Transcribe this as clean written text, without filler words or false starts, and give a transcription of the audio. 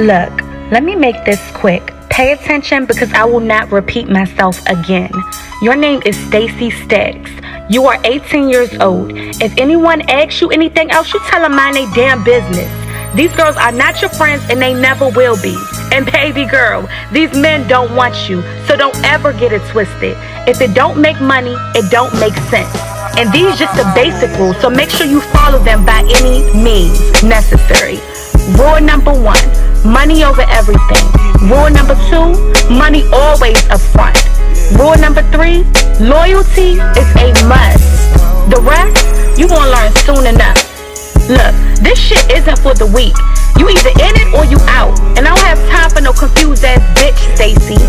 Look, let me make this quick. Pay attention because I will not repeat myself again. Your name is Stacey Staxx. You are 18 years old. If anyone asks you anything else, you tell them mind they damn business. These girls are not your friends and they never will be. And baby girl, these men don't want you, so don't ever get it twisted. If it don't make money, it don't make sense. And these just the basic rules, so make sure you follow them by any means necessary. Rule number 1, money over everything. Rule number 2, money always up front. Rule number 3, loyalty is a must. The rest, you gonna learn soon enough. Look, this shit isn't for the weak. You either in it or you out. And I don't have time for no confused ass bitch, Stacey.